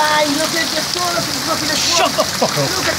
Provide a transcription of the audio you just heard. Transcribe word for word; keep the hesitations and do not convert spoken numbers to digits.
way! Look at the toilet, he's looking at... Shut the fuck up! Look at the...